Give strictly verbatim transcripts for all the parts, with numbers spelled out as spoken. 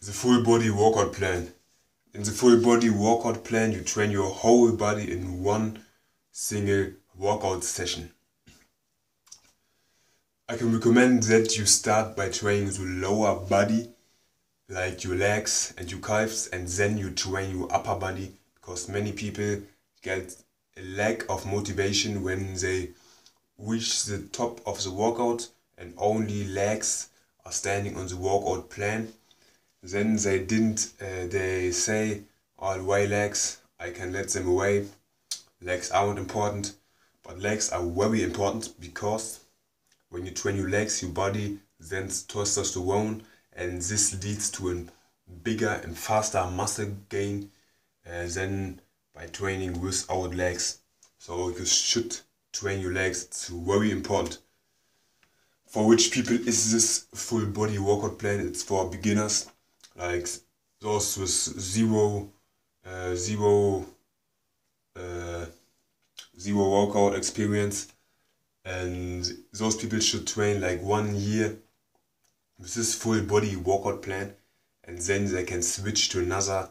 the full body workout plan. In the full body workout plan, you train your whole body in one single workout session. I can recommend that you start by training the lower body, like your legs and your calves, and then you train your upper body, because many people get a lack of motivation when they reach the top of the workout and only legs are standing on the workout plan. Then they didn't, uh, they say, "I'll weigh legs, I can let them away, legs aren't important." But legs are very important, because when you train your legs, your body sends testosterone, and this leads to a bigger and faster muscle gain uh, than by training without legs. So you should train your legs, it's very important. For which people is this full body workout plan? It's for beginners, like those with zero, uh, zero, uh, zero workout experience, and those people should train like one year with this full body workout plan, and then they can switch to another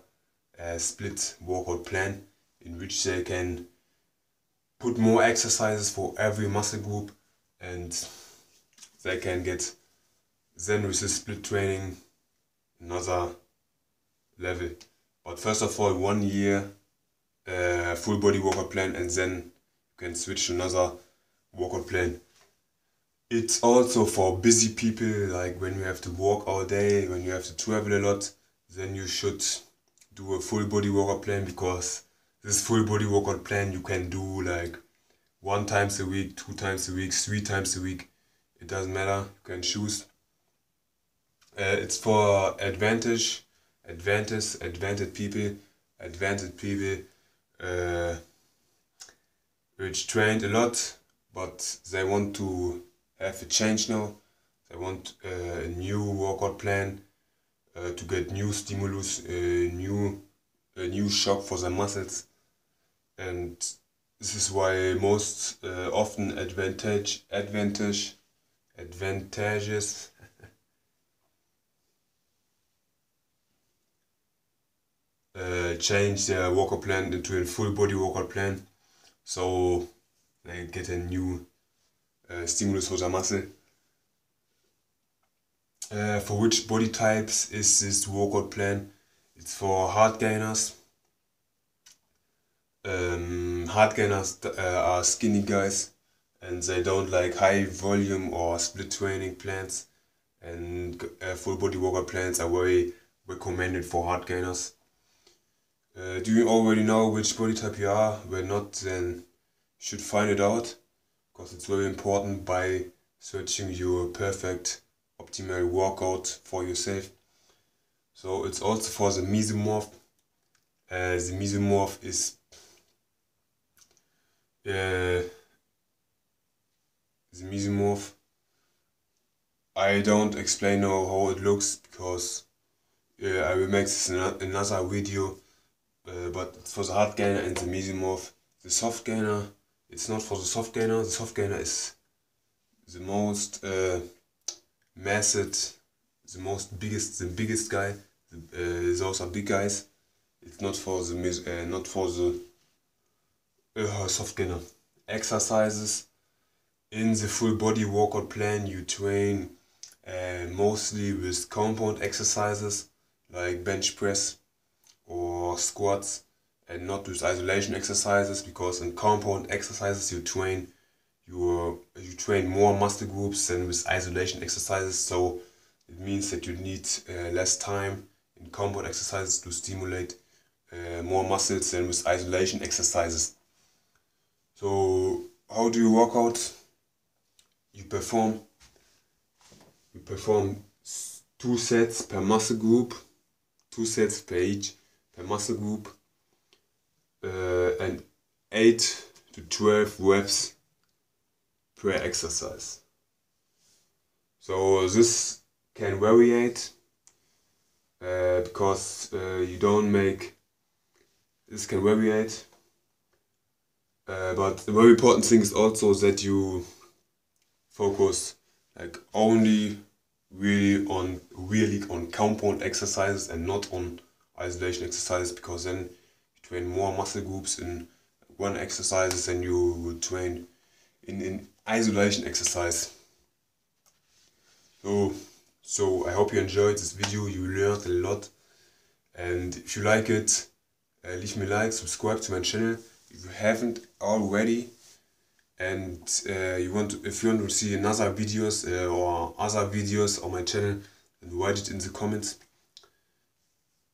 uh, split workout plan in which they can put more exercises for every muscle group, and they can get then with this split training another level. But first of all, one year uh, full body workout plan, and then you can switch to another workout plan. It's also for busy people, like when you have to walk all day, when you have to travel a lot, then you should do a full body workout plan, because this full body workout plan you can do like one times a week, two times a week, three times a week. It doesn't matter, you can choose. Uh, it's for advantage, advantage, advantage people, advantage people uh, which trained a lot, but they want to have a change now. They want uh, a new workout plan uh, to get new stimulus, uh, new, a new shock for the muscles. And this is why most uh, often advantage, advantage, advantages uh, change their workout plan into a full body workout plan, so they get a new uh, stimulus for the muscle. Uh, for which body types is this workout plan? It's for hard gainers. Um, hard gainers uh, are skinny guys, and they don't like high volume or split training plans, and uh, full body workout plans are very recommended for hard gainers. Uh, do you already know which body type you are? When not, then you should find it out, because it's very important by searching your perfect optimal workout for yourself. So it's also for the mesomorph. Uh, the mesomorph is uh, the mesomorph. I don't explain now how it looks, because uh, I will make this another video, uh, but it's for the hard gainer and the mesomorph. The soft gainer, it's not for the soft gainer. The soft gainer is the most uh, massive, the most biggest, the biggest guy. The, uh, those are big guys. It's not for the mes uh, not for the uh, soft gainer. Exercises. In the full body workout plan you train uh, mostly with compound exercises like bench press or squats, and not with isolation exercises, because in compound exercises you train your you train more muscle groups than with isolation exercises, so it means that you need uh, less time in compound exercises to stimulate uh, more muscles than with isolation exercises. So how do you work out? You perform, you perform two sets per muscle group, two sets per each per muscle group, uh, and eight to twelve reps per exercise. So this can vary uh, because uh, you don't make, this can vary, uh, but the very important thing is also that you focus like only really on really on compound exercises and not on isolation exercises, because then you train more muscle groups in one exercises than you would train in, in isolation exercise. So, so I hope you enjoyed this video, you learned a lot, and if you like it, uh, leave me a like, subscribe to my channel if you haven't already, and uh, you want to, if you want to see another videos uh, or other videos on my channel, then write it in the comments.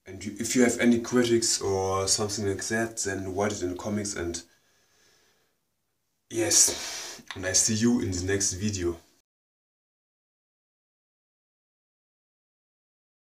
And you, if you have any critics or something like that, then write it in the comments. And yes, and I see you in the next video.